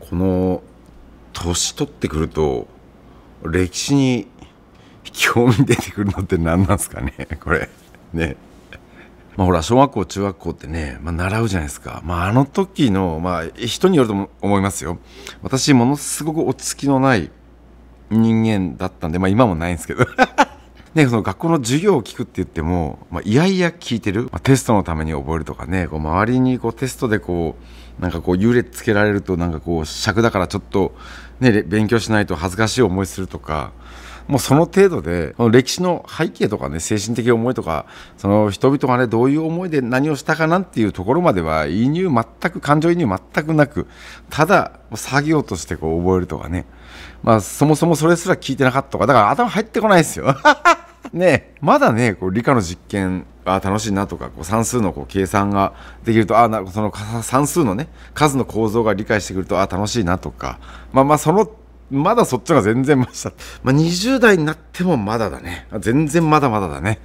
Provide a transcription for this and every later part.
この年取ってくると歴史に興味出てくるのって何なんですかね、これね。まあほら小学校中学校ってね、まあ、習うじゃないですか。まああの時のまあ人によると思いますよ。私ものすごく落ち着きのない人間だったんで、まあ今もないんですけどね、その学校の授業を聞くって言っても、まあ、いやいや聞いてる、まあ、テストのために覚えるとかね、こう周りにこうテストでこうなんかこう優劣つけられるとなんかこう尺だからちょっと、ね、勉強しないと恥ずかしい思いするとか。もうその程度で、歴史の背景とかね、精神的思いとか、その人々がね、どういう思いで何をしたかなんていうところまでは移入全く、感情移入全くなく、ただ作業としてこう覚えるとかね、まあそもそもそれすら聞いてなかったとか、だから頭入ってこないですよね。まだねこう理科の実験あ楽しいなとか、こう算数のこう計算ができると、あなその算数のね数の構造が理解してくると、あ楽しいなとか、まあそのまだそっちが全然ました。まあ、20代になってもまだだね。全然まだまだだね。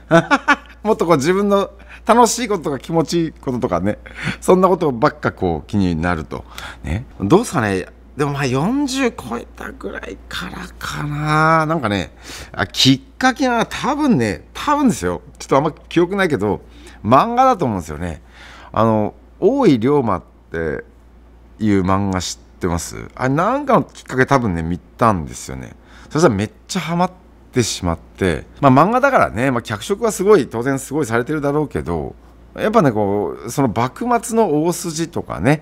もっとこう自分の楽しいこととか気持ちいいこととかね。そんなことばっかこう気になると。ね。どうですかね。でもまあ40超えたぐらいからかな。なんかね、きっかけは多分ですよ。ちょっとあんま記憶ないけど、漫画だと思うんですよね。大井龍馬っていう漫画知って、あれなんかのきっかけ多分ね見たんですよね。そしたらめっちゃハマってしまって、まあ、漫画だからね、まあ、脚色はすごい当然すごいされてるだろうけど、やっぱねこうその幕末の大筋とかね、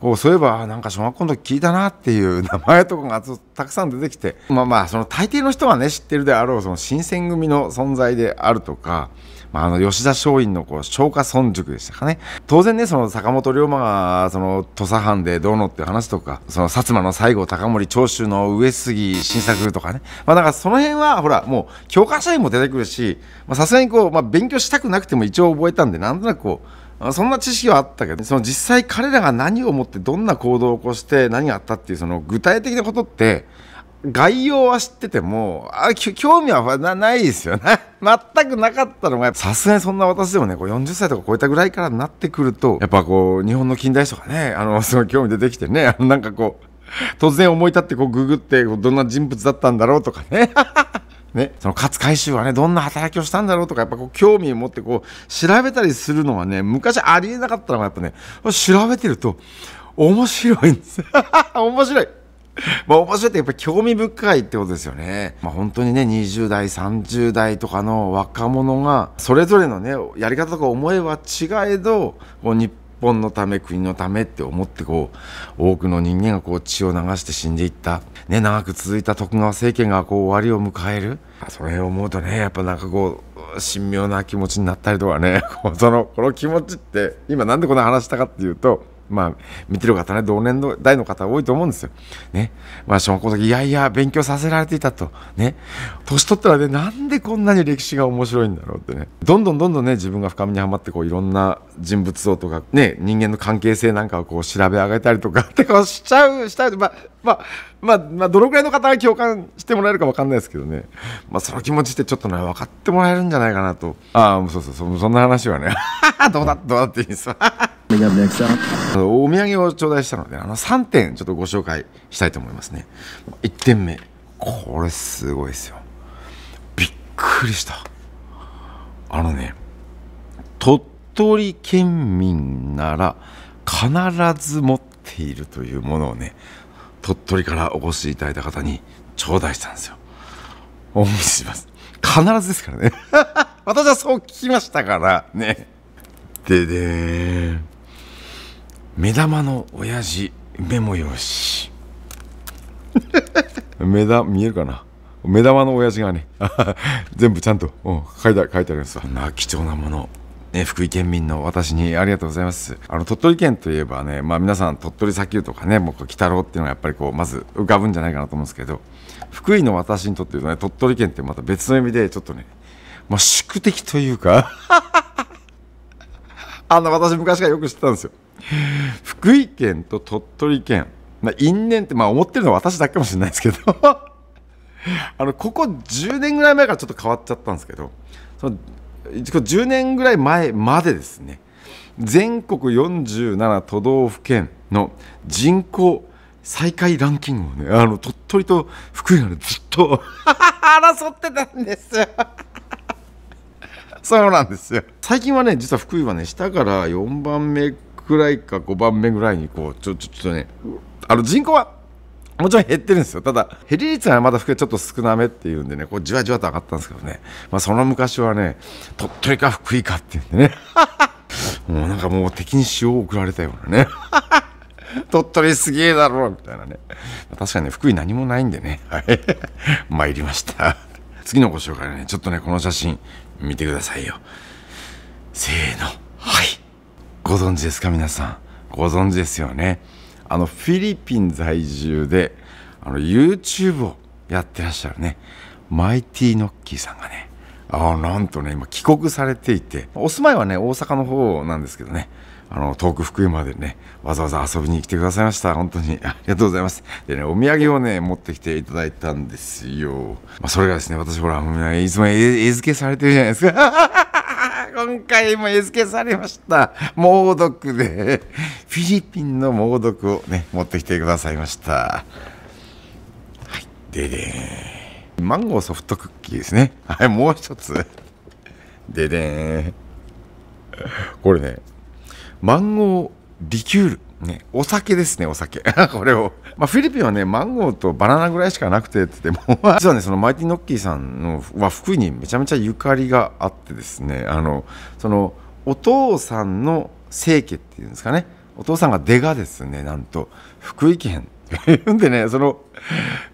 こうそういえばなんか小学校の時聞いたなっていう名前とかがたくさん出てきて、まあその大抵の人がね知ってるであろうその新選組の存在であるとか。まあ、吉田松陰のこう松下村塾でしたかね。当然ねその坂本龍馬がその土佐藩でどうのっていう話とか、その薩摩の西郷隆盛、長州の上杉晋作とかね、まあだからその辺はほらもう教科書にも出てくるし、さすがにこう、まあ、勉強したくなくても一応覚えたんで、なんとなくこうそんな知識はあったけど、その実際彼らが何を思ってどんな行動を起こして何があったっていうその具体的なことって概要は知ってても興味はないですよね全くなかったのが、さすがにそんな私でもねこう40歳とか超えたぐらいからなってくると、やっぱこう日本の近代史とかねすごい興味出てきてね、なんかこう突然思い立ってこうググってどんな人物だったんだろうとかねね、その勝海舟はねどんな働きをしたんだろうとか、やっぱこう興味を持ってこう調べたりするのはね昔ありえなかったのが、やっぱね調べてると面白いんです面白いまあ面白いってやっぱり興味深いってことですよね。まあ、本当にね20代30代とかの若者がそれぞれのねやり方とか思いは違えど、こう日本のため国のためって思ってこう多くの人間がこう血を流して死んでいった、ね、長く続いた徳川政権がこう終わりを迎える、それを思うとねやっぱなんかこう神妙な気持ちになったりとかねこの気持ちって今なんでこんな話したかっていうと。まあ、見てる方ね同年代の方多いと思うんですよ。ねまあ、小学校の時いやいや勉強させられていたとね、年取ったらねなんでこんなに歴史が面白いんだろうってね、どんどんね自分が深みにはまってこういろんな人物像とか、ね、人間の関係性なんかをこう調べ上げたりとかってこうしちゃう、まあどのくらいの方が共感してもらえるか分かんないですけどね、まあ、その気持ちってちょっとね分かってもらえるんじゃないかなと。ああそうそんな話はねどうだっていいですわお土産を頂戴したので3点ちょっとご紹介したいと思いますね。1点目、これすごいですよ。びっくりした。鳥取県民なら必ず持っているというものをね鳥取からお越しいただいた方に頂戴したんですよ。お見せします。必ずですからね私はそう聞きましたからね。ででーん、目玉の親父メモ用紙見えるかな、目玉の親父がね全部ちゃんと書いてありますわ。貴重なもの、ね、福井県民の私にありがとうございます。鳥取県といえばね、まあ、皆さん鳥取砂丘とかねもう鬼太郎っていうのがやっぱりこうまず浮かぶんじゃないかなと思うんですけど、福井の私にとってね鳥取県ってまた別の意味でちょっとね、まあ、宿敵というか私昔からよく知ってたんですよ。福井県と鳥取県、因縁って、まあ、思ってるのは私だけかもしれないですけどここ10年ぐらい前からちょっと変わっちゃったんですけど、その10年ぐらい前までですね全国47都道府県の人口最下位ランキングをね、鳥取と福井がね、ずっと争ってたんですよ。そうなんですよ。最近はね、実は福井はね、下から4番目ぐらいか5番目ぐらいにこうちょっとね、人口はもちろん減ってるんですよ。ただ減り率がまだ福井はちょっと少なめっていうんでね、こうじわじわと上がったんですけどね、まあ、その昔はね、鳥取か福井かっていうんでねもうなんかもう敵に塩を送られたようなね鳥取すげえだろみたいなね。確かにね、福井何もないんでね、はい参りました次のご紹介ね、ちょっとね、この写真見てくださいよ。せーの、はい、ご存知ですか皆さん。ご存知ですよね。フィリピン在住でYouTube をやってらっしゃるね、マイティノッキーさんがね、なんとね、今帰国されていて、お住まいはね、大阪の方なんですけどね、遠く福井までね、わざわざ遊びに来てくださいました。本当にありがとうございます。でね、お土産をね、持ってきていただいたんですよ。まあ、それがですね、私ほら、いつも餌付けされてるじゃないですか。今回も餌付けされました。猛毒で、フィリピンの猛毒をね、持ってきてくださいました。はい、ででーん。マンゴーソフトクッキーですね。はい、もう一つ。ででーん。これね、マンゴーリキュール。ね、お酒ですね、お酒。これを。まあ、フィリピンはね、マンゴーとバナナぐらいしかなくてって言っても、実はね、そのマイティノッキーさんのは福井にめちゃめちゃゆかりがあってですね、そのお父さんの生家っていうんですかね、お父さんが出がですね、なんと福井県。でね、その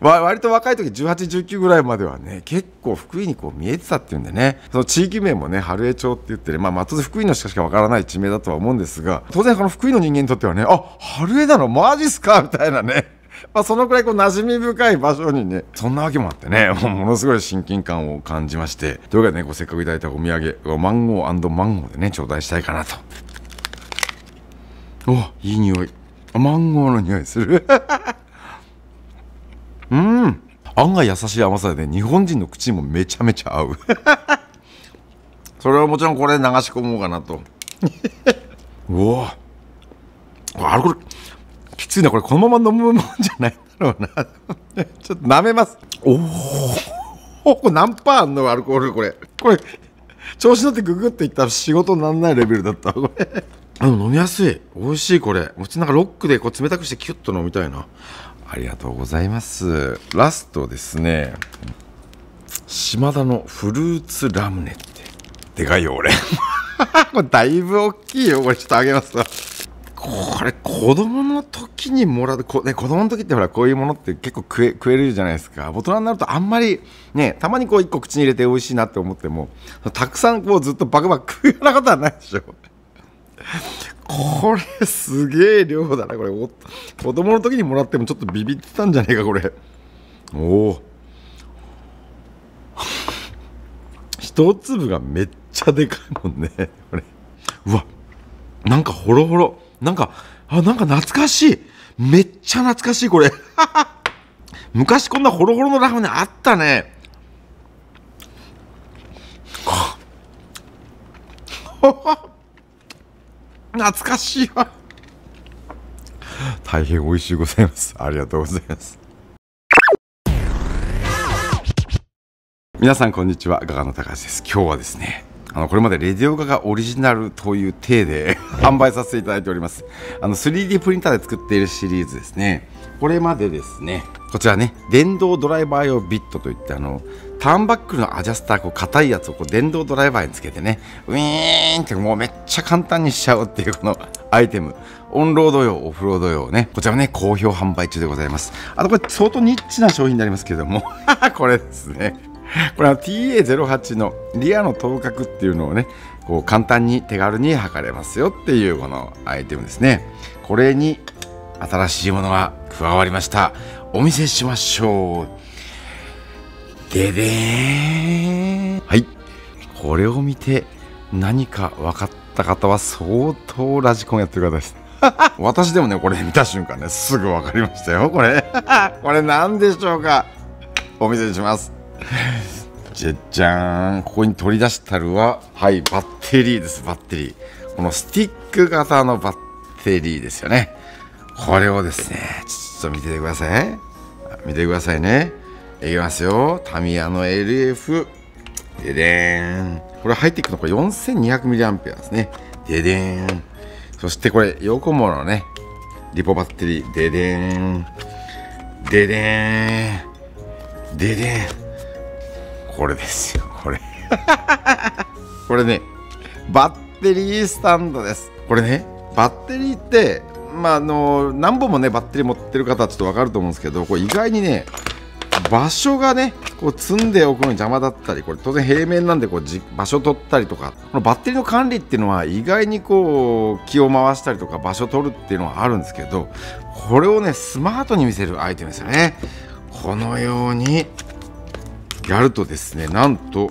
割と若い時18、19ぐらいまではね、結構福井にこう見えてたっていうんでね、その地域名もね、春江町って言ってね、まあ当然福井の人しかわからない地名だとは思うんですが、当然この福井の人間にとってはね、あ、春江なのマジっすかみたいなね、まあそのくらいこう馴染み深い場所にね、そんなわけもあってね、ものすごい親近感を感じまして、というわけでね、こうせっかくいただいたお土産、マンゴー&マンゴーでね、頂戴したいかなと。お、いい匂い。マンゴーの匂いするうん、案外優しい甘さでね、日本人の口にもめちゃめちゃ合うそれはもちろんこれ流し込もうかなとうわぁ、アルコールきついな、これこのまま飲むもんじゃないんだろうなちょっと舐めます。おお、これ何パーあんのアルコール。これ調子乗ってググっていったら仕事にならないレベルだったこれ飲みやすい、美味しい。これ普通なんかロックでこう冷たくしてキュッと飲みたいな。ありがとうございます。ラストですね、島田のフルーツラムネってでかいよ俺これだいぶ大きいよ、これちょっとあげますわ。これ子供の時にもらう子供の時ってほら、こういうものって結構食えるじゃないですか。大人になるとあんまりね、たまにこう1個口に入れて美味しいなって思っても、たくさんこうずっとバクバク食うようなことはないでしょこれすげえ量だな。これ子供の時にもらってもちょっとビビってたんじゃねえかこれ。おお一粒がめっちゃでかいもんねこれ。うわ、なんかホロホロ、なんか懐かしい、めっちゃ懐かしいこれ昔こんなホロホロのラムネあったね。懐かしいわ大変美味しいございます。ありがとうございます。皆さんこんにちは、ガガの高橋です。今日はですね、これまでレディオガガオリジナルという体で販売させていただいております 3D プリンターで作っているシリーズですね。これまでですね、こちらね、電動ドライバー用ビットといって、ターンバックルのアジャスター、硬いやつを電動ドライバーにつけてね、ウィーンってもうめっちゃ簡単にしちゃうっていうこのアイテム、オンロード用、オフロード用ね、こちらもね、好評販売中でございます。これ相当ニッチな商品になりますけれどもこれですね、これは TA08 のリアの等角っていうのをね、簡単に手軽に測れますよっていうこのアイテムですね。これに新しいものが加わりました。お見せしましょう。ででーん。はい、これを見て何か分かった方は相当ラジコンやってる方です私でもね、これ見た瞬間ね、すぐ分かりましたよこれこれ何でしょうか。お見せしますじゃじゃーん。ここに取り出したるは、はい、バッテリーです。バッテリー、このスティック型のバッテリーですよね。これをですね、ちちょっと見ててください。見てくださいね。いきますよ。タミヤの LF。ででーん。これ入っていくのが 4200mAh ですね。ででーん。そしてこれ、ヨコモのね、リポバッテリー。ででーん。ででーん。ででーん。これですよ、これ。これね、バッテリースタンドです。これね、バッテリーって、何本もねバッテリー持ってる方はちょっと分かると思うんですけど、これ意外にね場所がねこう積んでおくのに邪魔だったり、これ当然平面なんでこう場所取ったりとか、このバッテリーの管理っていうのは意外にこう気を回したりとか場所取るっていうのはあるんですけど、これをねスマートに見せるアイテムですよね。このようにやるとですね、なんと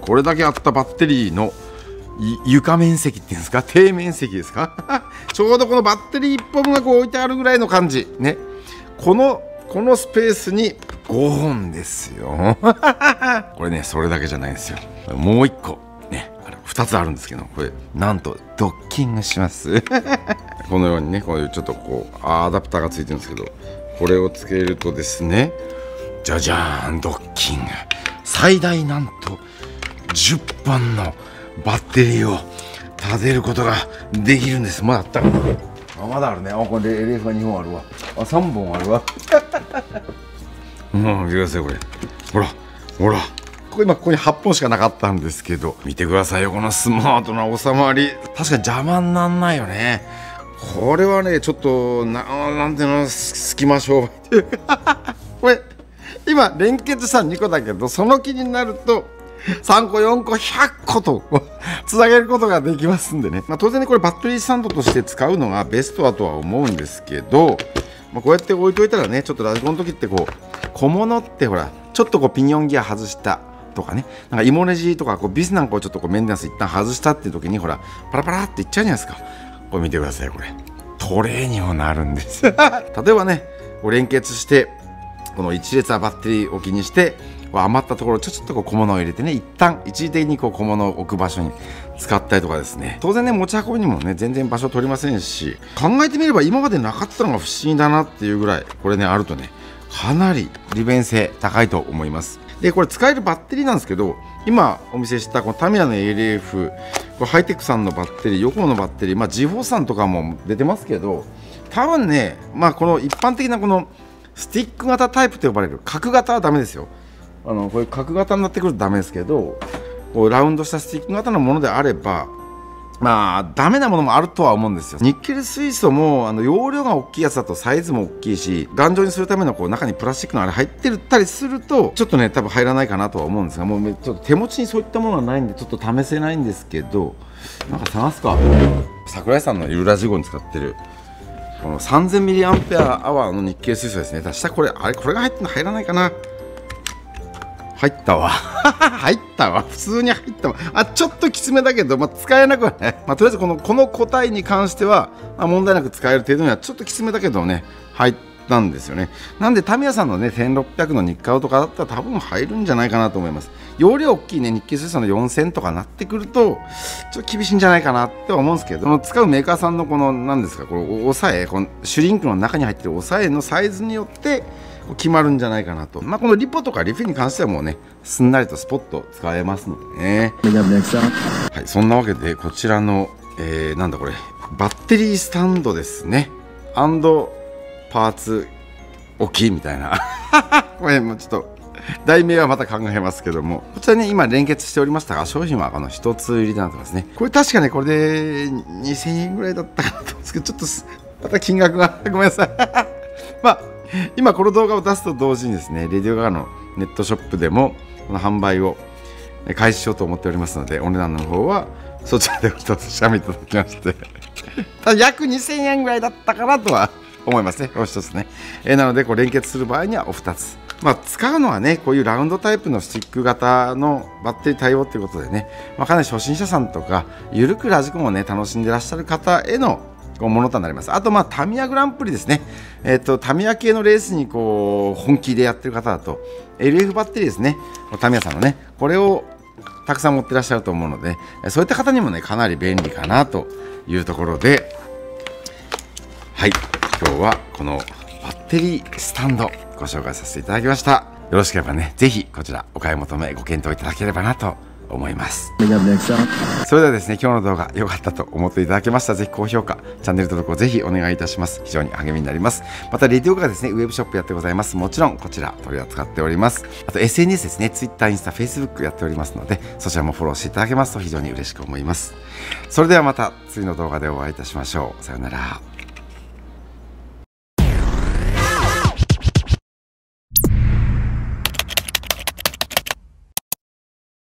これだけあったバッテリーの床面積っていうんですか、底面積ですかちょうどこのバッテリー1本がこう置いてあるぐらいの感じね。このスペースに5本ですよこれね、それだけじゃないんですよ。もう1個ね、2つあるんですけど、これなんとドッキングしますこのようにね、こういうちょっとこうアダプターがついてるんですけど、これをつけるとですね、じゃじゃーん、ドッキング。最大なんと10本のバッテリーを立てることができるんです。まだあったかな、あ、まだあるね。あ、これ LF が2本あるわ。あ、3本あるわうん、見てください、これ。ほらほら、ここ今ここに8本しかなかったんですけど、見てくださいよ、このスマートな収まり。確かに邪魔になんないよね。これはねちょっとなんていうの、隙間商売っていうかこれ今連結した2個だけど、その気になると3個4個100個とつなげることができますんでね、当然ねこれバッテリースタンドとして使うのがベストだとは思うんですけど、こうやって置いといたらね、ちょっとラジコンの時ってこう小物ってほらちょっとこうピニオンギア外したとかね、なんかイモネジとかこうビスなんかをちょっとこうメンテナンス一旦外したっていう時にほらパラパラっていっちゃうじゃないですか。これ見てください、これトレーにもなるんです例えばね、こう連結してこの1列はバッテリー置きにして余ったところちょっとこう小物を入れてね、一旦一時的にこう小物を置く場所に使ったりとかですね、当然ね持ち運びにもね全然場所取りませんし、考えてみれば今までなかったのが不思議だなっていうぐらい、これねあるとねかなり利便性高いと思います。でこれ使えるバッテリーなんですけど、今お見せしたこのタミヤの LF、 これハイテクさんのバッテリー、ヨコモのバッテリー、G4 さんとかも出てますけど、多分ねこの一般的なこのスティック型タイプと呼ばれる角型はダメですよ。こういう角型になってくるとダメですけど、こうラウンドしたスティック型のものであればダメなものもあるとは思うんですよ。ニッケル水素も容量が大きいやつだとサイズも大きいし、頑丈にするためのこう中にプラスチックのあれ入ってたりするとちょっとね多分入らないかなとは思うんですが、もうちょっと手持ちにそういったものがないんでちょっと試せないんですけど、なんか探すか、桜井さんのゆるラジ号に使ってるこの 3000mAh のニッケル水素ですね。確かこれこれが入ってんの入らないかな。入ったわ入ったわ、普通に入ったわ。ちょっときつめだけど、使えなくはね、とりあえずこの個体に関しては、問題なく使える程度にはちょっときつめだけどね入ったんですよね。なんでタミヤさんのね1600のニッカウとかだったら多分入るんじゃないかなと思います。容量大きいねニッケル水素の4000とかなってくるとちょっと厳しいんじゃないかなって思うんですけど、使うメーカーさんのこの何ですか、この押さえ、このシュリンクの中に入ってる押さえのサイズによって決まるんじゃないかなと。このリポとかリフィに関してはもうねすんなりとスポッと使えますのでね。はい、そんなわけでこちらの、なんだこれ、バッテリースタンドですねアンドパーツ置きみたいなこれもちょっと題名はまた考えますけども、こちらね今連結しておりましたが、商品は1つ入りとなってますね。これ確かねこれで2000円ぐらいだったかなと思うんですけど、ちょっとまた金額がごめんなさい今この動画を出すと同時にですね、レディオガガのネットショップでもこの販売を開始しようと思っておりますので、お値段の方はそちらでお一つ下見いただきましてただ約2000円ぐらいだったかなとは思いますね、お一つね。なのでこう連結する場合にはお二つ、使うのはねこういうラウンドタイプのスティック型のバッテリー対応ということでね、かなり初心者さんとかゆるくラジコンをね楽しんでらっしゃる方へのものとなります。あとタミヤグランプリですね、タミヤ系のレースにこう本気でやってる方だと LF バッテリーですね、タミヤさんのねこれをたくさん持ってらっしゃると思うので、そういった方にもねかなり便利かなというところで、はい、今日はこのバッテリースタンドご紹介させていただきました。よろしければね、ぜひこちらお買い求めご検討いただければなと思います。それではですね、今日の動画良かったと思っていただけましたら、ぜひ高評価、チャンネル登録をぜひお願いいたします。非常に励みになります。またレディオがですね、ウェブショップやってございます。もちろんこちら取り扱っております。あと SNS ですね、 Twitter、インスタ、Facebook やっておりますので、そちらもフォローしていただけますと非常に嬉しく思います。それではまた次の動画でお会いいたしましょう。さようなら。